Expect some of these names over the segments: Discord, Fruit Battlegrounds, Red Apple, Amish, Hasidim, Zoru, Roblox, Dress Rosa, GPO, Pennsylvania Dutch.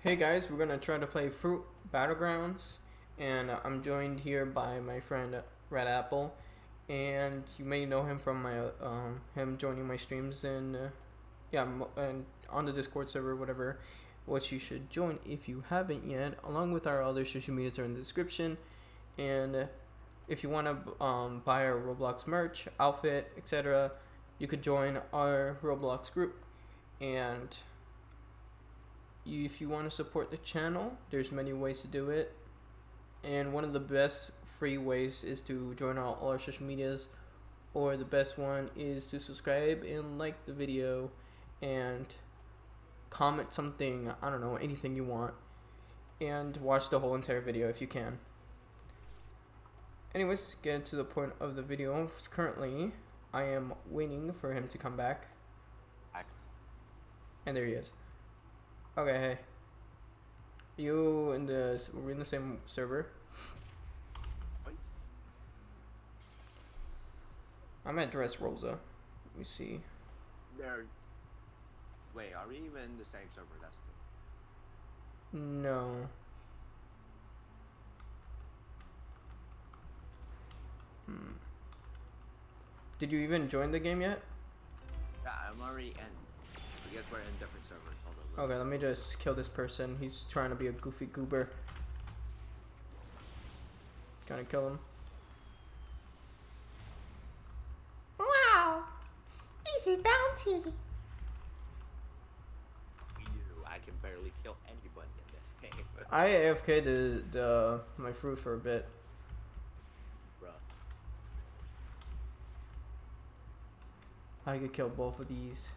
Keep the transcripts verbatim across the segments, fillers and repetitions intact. Hey guys, we're gonna try to play Fruit Battlegrounds, and uh, I'm joined here by my friend uh, Red Apple, and you may know him from my uh, um him joining my streams and uh, yeah m and on the Discord server, whatever. Which you should join if you haven't yet. Along with our other social medias are in the description, and uh, if you want to um, buy our Roblox merch, outfit, et cetera, you could join our Roblox group. And if you want to support the channel, there's many ways to do it, and one of the best free ways is to join all, all our social medias, or the best one is to subscribe and like the video and comment something, I don't know, anything you want, and watch the whole entire video if you can. Anyways, get to the point of the video. Currently I am waiting for him to come back, and there he is. Okay, hey. You in the we're in the same server. I'm at Dress Rosa. Let me see. There. Wait, are we even in the same server? That's good. No. Hmm. Did you even join the game yet? Yeah, I'm already in. I guess we're in different servers. Okay, let me just kill this person. He's trying to be a goofy goober. Trying to kill him. Wow! Easy bounty! I can barely kill anyone in this game. I A F K'd the, the, my fruit for a bit. Bruh. I could kill both of these.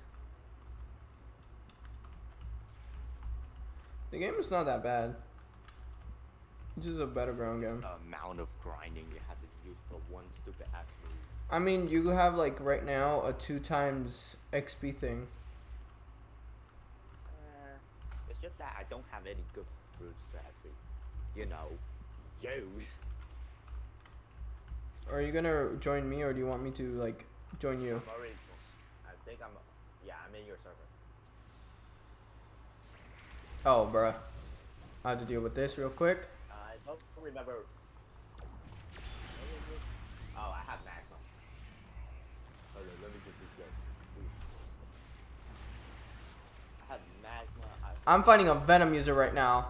The game is not that bad. It's just a battleground game. The amount of grinding you have to use for one stupid action. I mean, you have like right now a two times X P thing. Uh, it's just that I don't have any good fruits to actually, you know, use. Are you gonna join me, or do you want me to like join you? I'm already, I think I'm. Yeah, I'm in your server. Oh, bruh. I have to deal with this real quick. Uh, I don't remember. Oh, I have magma. Hold on, let me get this guy. I have magma. I I'm fighting a Venom user right now.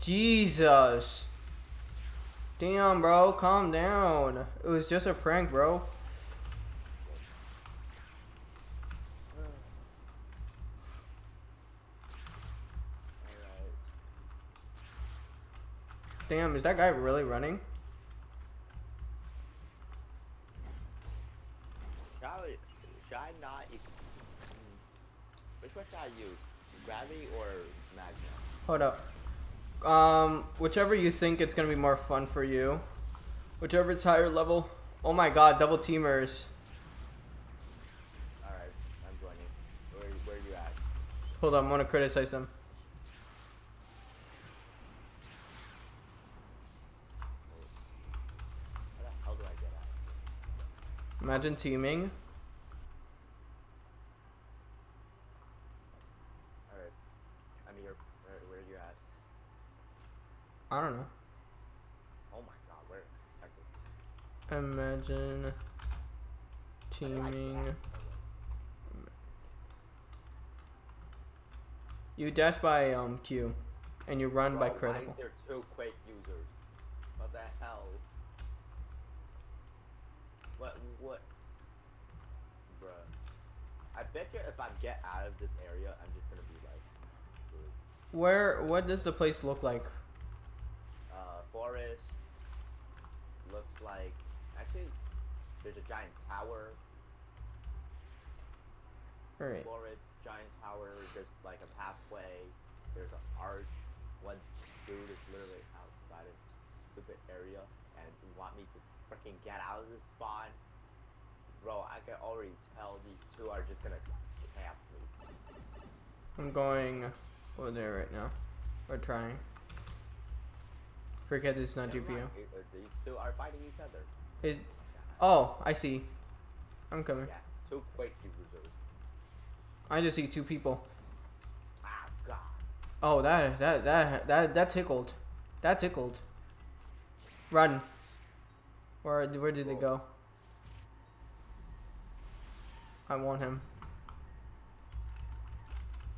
Jesus. Damn, bro. Calm down. It was just a prank, bro. Damn, is that guy really running? Should I, should I not... Which one should I use? Gravity or Magma? Hold up. Um, whichever you think it's going to be more fun for you. Whichever it's higher level. Oh my god, double teamers. Alright, I'm joining. Where, where are you at? Hold on, I'm going to criticize them. Imagine teaming. Alright. I mean, where, where are you at? I don't know. Oh my god, where? Okay. Imagine teaming. You dash by um Q, and you run Bro, by critical. They're two Quake users. What the hell? What, what, bruh, I bet you if I get out of this area, I'm just gonna be like, dude. Where, what does the place look like? Uh, forest, looks like, actually, there's a giant tower. Alright. Forest, giant tower, there's like a pathway, there's an arch, one dude is literally outside of this stupid area, and you want me to freaking get out of this spawn. Bro, I can already tell these two are just gonna camp me. I'm going over there right now. We're trying. Forget this is not Never G P O. Mind. These two are fighting each other. Is oh, I see. I'm coming. Yeah, two Quake users. I just see two people. Ah, god. Oh, that that that that that tickled. That tickled. Run. Where where did it go? I want him.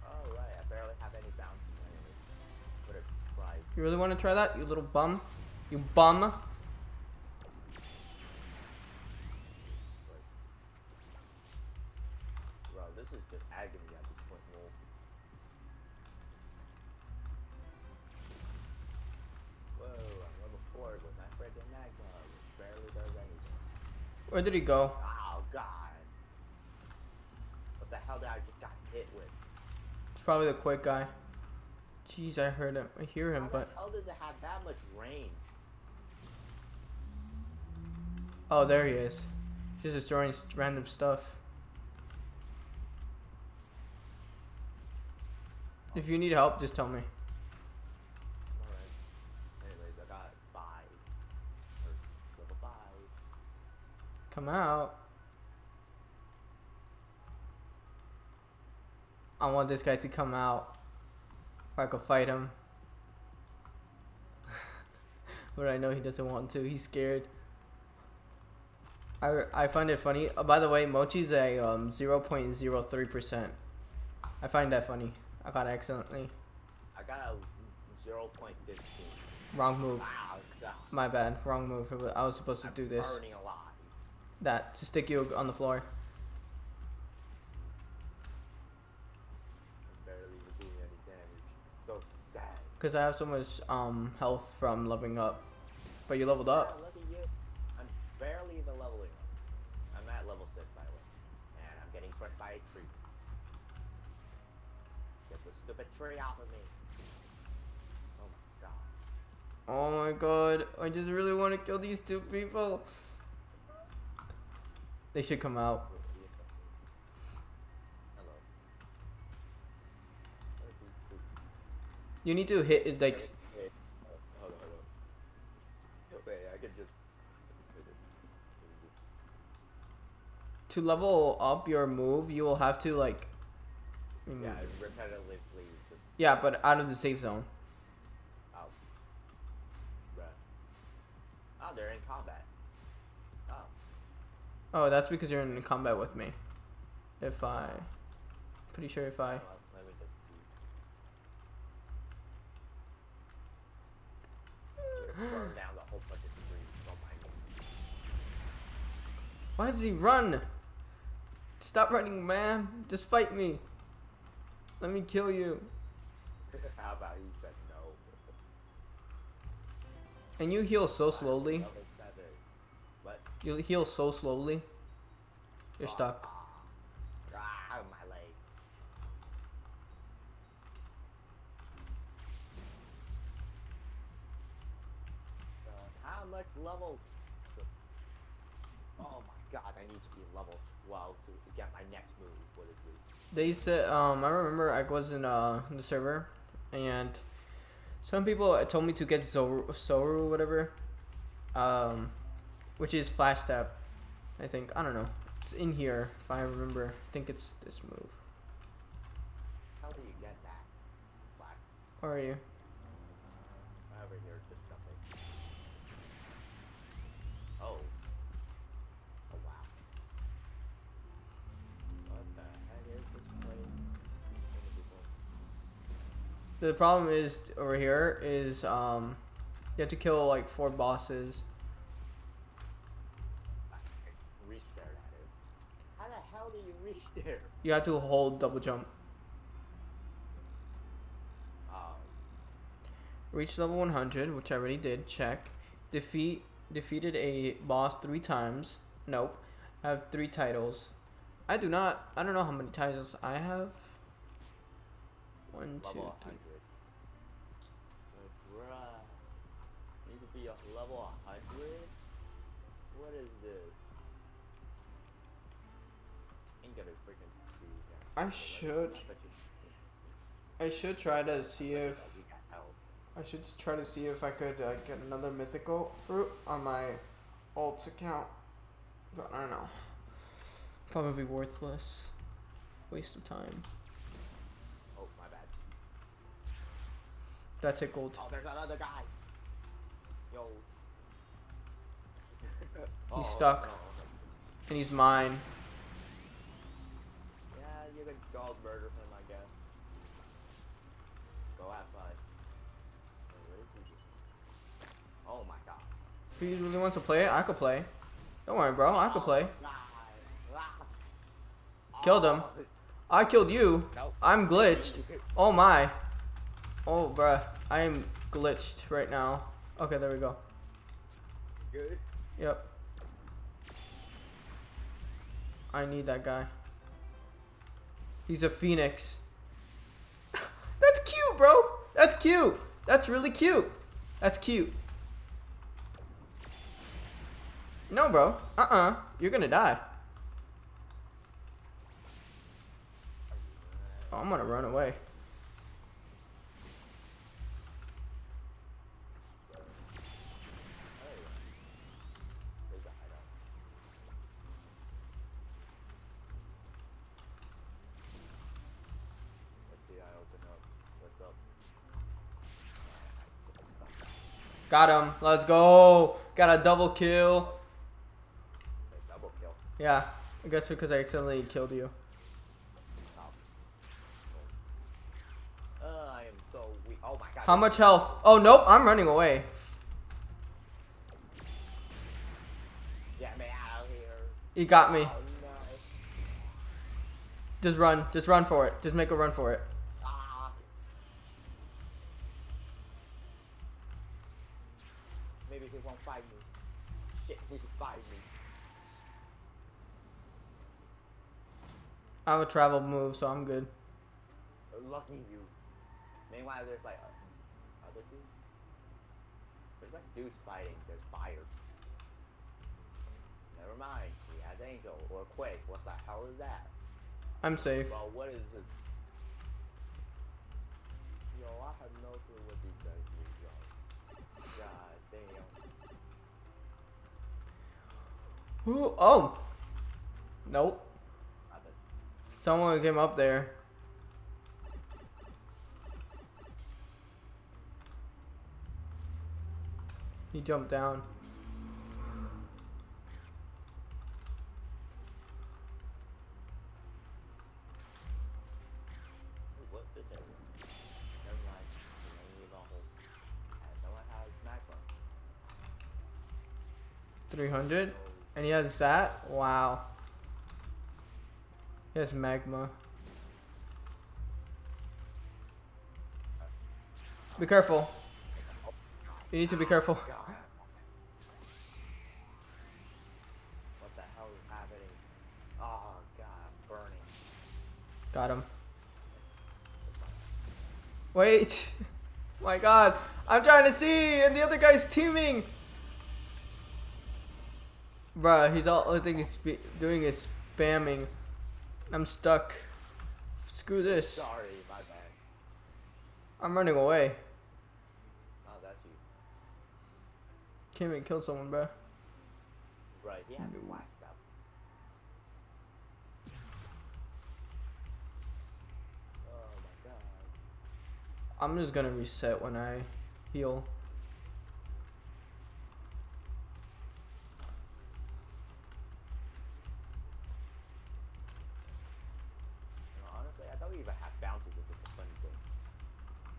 Oh right, I barely have any bounce. But it flies. You really want to try that, you little bum? You bum? Where did he go? Oh god. What the hell did I just got hit with? It's probably the quick guy. Jeez, I heard him. I hear him, How but. How the hell does it have that much range? Oh, there he is. He's just destroying random stuff. If you need help, just tell me. Come out. I want this guy to come out. Or I could fight him. But I know he doesn't want to. He's scared. I, I find it funny. Oh, by the way, Mochi's a um, zero point zero three percent. I find that funny. I got it accidentally. I got a zero point one five. Wrong move. Wow, my bad. Wrong move. I was supposed to I'm do this. Burning a lot. That to stick you on the floor. Barely doing any damage. So sad. Cause I have so much um health from leveling up, but you leveled up. Yeah, look at you. I'm barely even leveling up. I'm at level six by the way, and I'm getting crushed by a tree. Get the stupid tree out of me. Oh my god. Oh my god! I just really want to kill these two people. They should come out. Hello. You need to hit it like. Hey, hold on, hold on. Okay, I can just. To level up your move, you will have to like. Yeah, repetitively. Please. Yeah, but out of the safe zone. Oh. Right. Oh, they're in combat. Oh, that's because you're in combat with me. If I... Pretty sure if I... Why does he run? Stop running, man. Just fight me. Let me kill you. How about you said no? And you heal so slowly. You heal so slowly. You're oh. stuck. Ah, my legs. How much level? Oh my god! I need to be level twelve to, to get my next move. What is this? They said. Um, I remember I was in uh in the server, and some people told me to get Zoru, Zoru whatever. Um. Which is flash step, I think. I don't know. It's in here, if I remember. I think it's this move. How do you get that? Flash. Where are you? Over here, just jumping. Oh. Oh wow. What the heck is this place? The problem is over here is um, you have to kill like four bosses. There. You have to hold double jump. Um. Reach level one hundred, which I already did. Check. Defeat defeated a boss three times. Nope. I have three titles. I do not. I don't know how many titles I have. One, two, three. Need to be a level one hundred. What is this? I should I should try to see if I should try to see if I could uh, get another mythical fruit on my alt account, but I don't know, probably worthless, waste of time. Oh my bad. That tickled. Oh, there's another guy. Yo. He's stuck. And he's mine. Yeah, you're the Goldberger from, I guess. Go have fun. Oh my god. If you really want to play it, I could play. Don't worry, bro. I could play. Killed him. I killed you. Nope. I'm glitched. Oh my. Oh, bruh. I am glitched right now. Okay, there we go. Good. Yep. I need that guy. He's a phoenix. That's cute, bro. That's cute. That's really cute. That's cute. No, bro. Uh-uh. You're gonna die. Oh, I'm gonna run away. Got him. Let's go. Got a double kill. A double kill. Yeah. I guess because I accidentally killed you. How much health? Oh, nope. I'm running away. Get me out of here. He got me. Oh, no. Just run. Just run for it. Just make a run for it. Ah. Maybe he won't find me. Shit, he can find me. I have a travel move, so I'm good. Lucky you. Meanwhile, there's like other dudes. There's like dudes fighting. There's fire. Never mind. He has Angel or Quake. What the hell is that? I'm safe. Well, what is this? Yo, I have no clue what these guys do, yo. God damn. Ooh, oh. Nope. Someone came up there. He jumped down. three hundred? And he has that? Wow. He has magma. Be careful. You need to be careful. What the hell is happening? Oh god, I'm burning. Got him. Wait. My god. I'm trying to see and the other guy's teaming. Bruh, he's all the thing he's doing is spamming. I'm stuck. Screw this. Sorry, my bad. I'm running away. Can't even kill someone, bro. Right, yeah, I've been whacked up. Oh my god. I'm just gonna reset when I heal. No, honestly, I thought we even have bounces, which is a funny thing.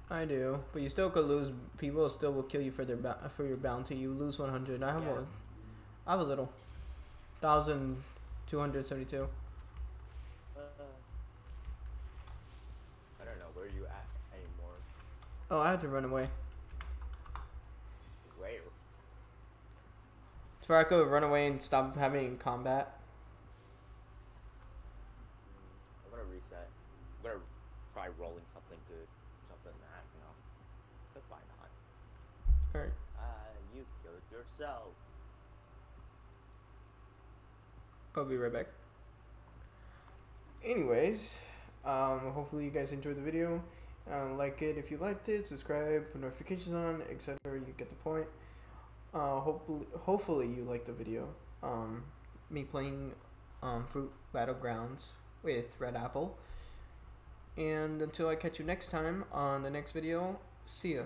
I do, but you still could lose. People still will kill you for their for your bounty. You lose one hundred. I have yeah. a, I have a little, one thousand two hundred seventy-two. Uh, I don't know where you at anymore. Oh, I had to run away. Where? So I could run away and stop having combat. I'm gonna reset. I'm gonna try rolling something good, something that you know. Why not? Alright. Uh, you killed yourself. I'll be right back. Anyways, um, hopefully you guys enjoyed the video. Uh, like it if you liked it. Subscribe, put notifications on, et cetera. You get the point. Uh, hopefully, hopefully you liked the video. Um, me playing um, Fruit Battlegrounds with Red Apple. and until I catch you next time on the next video, see ya.